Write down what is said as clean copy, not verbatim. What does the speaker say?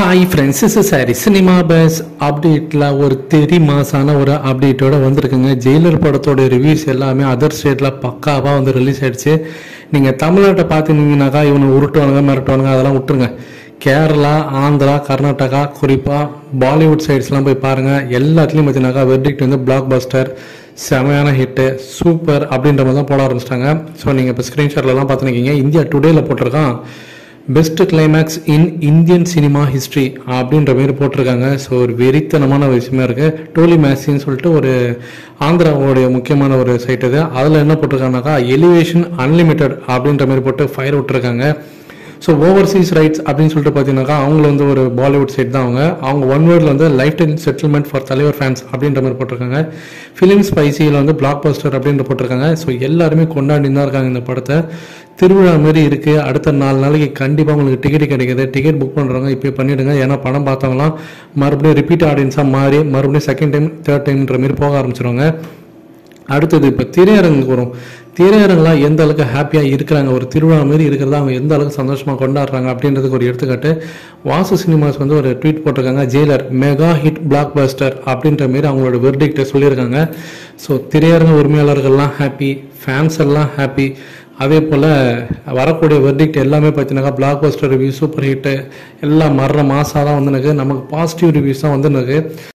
Hi friends, this is Cinemabuz update la ஒரு தெரி மாசான ஒரு அப்டேட்டோட வந்திருக்குங்க. ஜெயிலர் படத்தோட ரிவ்யூஸ் எல்லாமே அதர் ஸ்டேட்ல பக்காவா வந்து ரிலீஸ் ஆயிடுச்சு. நீங்க தமிழ்நாட்டை பாத்தீங்கன்னாக்கா இவனை உருட்டுவானுங்க மிரட்டுவானுங்க அதெல்லாம் விட்டுருங்க. கேரளா, ஆந்திரா, கர்நாடகா, குறிப்பா பாலிவுட் சைட்ஸ்லாம் போய் பாருங்க. எல்லாத்துலையும் பார்த்தீங்கன்னாக்கா வெர்டிக்ட் வந்து பிளாக் பஸ்டர், செமையான ஹிட்டு, சூப்பர் அப்படின்ற மாதிரி தான் போட ஆரம்பிச்சிட்டாங்க. ஸோ நீங்க இப்போ ஸ்கிரீன்ஷாட்லாம் பார்த்துருக்கீங்க. இந்தியா டுடேல போட்டிருக்கான் best climax in Indian cinema history அப்படின்ற மாதிரி போட்டிருக்காங்க. ஸோ ஒரு வெறித்தனமான விஷயமா இருக்குது. டோலி மேக்ஸின்னு சொல்லிட்டு ஒரு ஆந்திராவோடைய முக்கியமான ஒரு சைட் இது. அதில் என்ன போட்டிருக்காங்கனாக்கா எலிவேஷன் அன்லிமிட்டட் அப்படின்ற மாதிரி போட்டு ஃபயர் விட்டுருக்காங்க. ஸோ ஓவர்சீஸ் ரைட்ஸ் அப்படின்னு சொல்லிட்டு பார்த்தீங்கன்னாக்கா அவங்கள வந்து ஒரு பாலிவுட் சைட் தான் அவங்க. அவங்க ஒன் வேர்டில் வந்து லைஃப் டைம் செட்டில்மெண்ட் ஃபார் தலைவர் ஃபேன்ஸ் அப்படின்ற மாதிரி போட்டிருக்காங்க. ஃபிலிம் ஸ்பைசியில் வந்து பிளாக் பஸ்டர் அப்படின்ற போட்டிருக்காங்க. ஸோ எல்லாருமே கொண்டாடி தான் இருக்காங்க இந்த படத்தை. திருவிழா மாதிரி இருக்குது. அடுத்த 4 நாளைக்கு கண்டிப்பாக உங்களுக்கு டிக்கெட் கிடைக்கிது. டிக்கெட் புக் பண்ணுறவங்க இப்போ பண்ணிவிடுங்க. ஏன்னா படம் பார்த்தவங்களாம் மறுபடியும் ரிப்பீட் ஆடியன்ஸாக மாறி மறுபடியும் செகண்ட் டைம் தேர்ட் டைம்ன்ற மாதிரி போக ஆரம்பிச்சிருவாங்க. அடுத்தது இப்போ திரையரங்குக்கு வரும். திரையரங்கெலாம் எந்த அளவுக்கு ஹாப்பியாக இருக்கிறாங்க, ஒரு திருவிழா மாரி இருக்கிறதா அவங்க எந்த அளவுக்கு சந்தோஷமாக கொண்டாடுறாங்க அப்படின்றதுக்கு ஒரு எடுத்துக்காட்டு வாசு சினிமாஸ் வந்து ஒரு ட்வீட் போட்டிருக்காங்க. Jailer mega hit blockbuster அப்படின்ற மாரி அவங்களோட வெர்டிக்டை சொல்லியிருக்காங்க. ஸோ திரையரங்க உரிமையாளர்கள்லாம் ஹாப்பி, ஃபேன்ஸ் எல்லாம் ஹாப்பி. அதே போல் வரக்கூடிய வெர்டிக்ட் எல்லாமே பார்த்தீங்கன்னாக்கா blockbuster review, super hit, எல்லாம் மரண மாசாக தான் வந்துனுக்கு. நமக்கு பாசிட்டிவ் ரிவ்யூஸ் தான் வந்துனுக்கு.